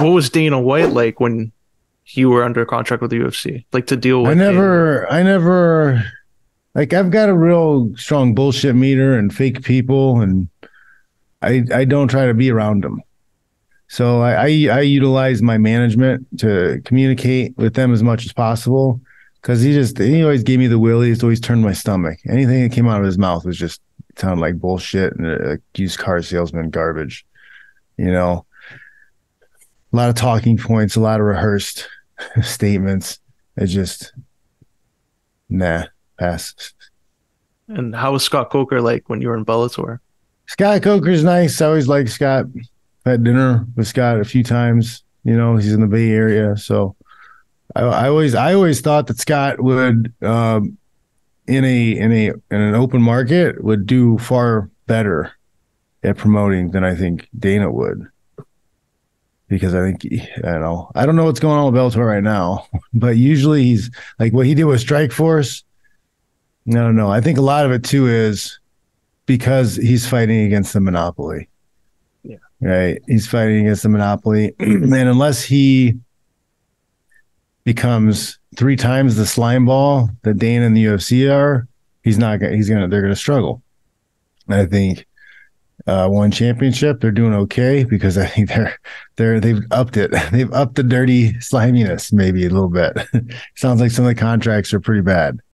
What was Dana White like when you were under contract with the UFC? Like to deal with? I never. Like, I've got a real strong bullshit meter and fake people, and I don't try to be around them. So I utilize my management to communicate with them as much as possible, because he always gave me the willies, always turned my stomach. Anything that came out of his mouth was just sounded like bullshit and like used car salesman garbage, you know. A lot of talking points, a lot of rehearsed statements. It's just, nah. Pass. And how was Scott Coker like when you were in Bellator? Scott Coker's nice. I always liked Scott. I had dinner with Scott a few times. You know, he's in the Bay Area, so I always thought that Scott would in an open market would do far better at promoting than I think Dana would, because I think, I don't know what's going on with Bellator right now, but usually he's like what he did with Strikeforce. No. I think a lot of it too is because he's fighting against the monopoly. Yeah. Right. He's fighting against the monopoly. And unless he becomes 3 times the slime ball that Dana and the UFC are, they're going to struggle. And I think One Championship, they're doing okay, because I think they've upped it. They've upped the dirty sliminess maybe a little bit. Sounds like some of the contracts are pretty bad.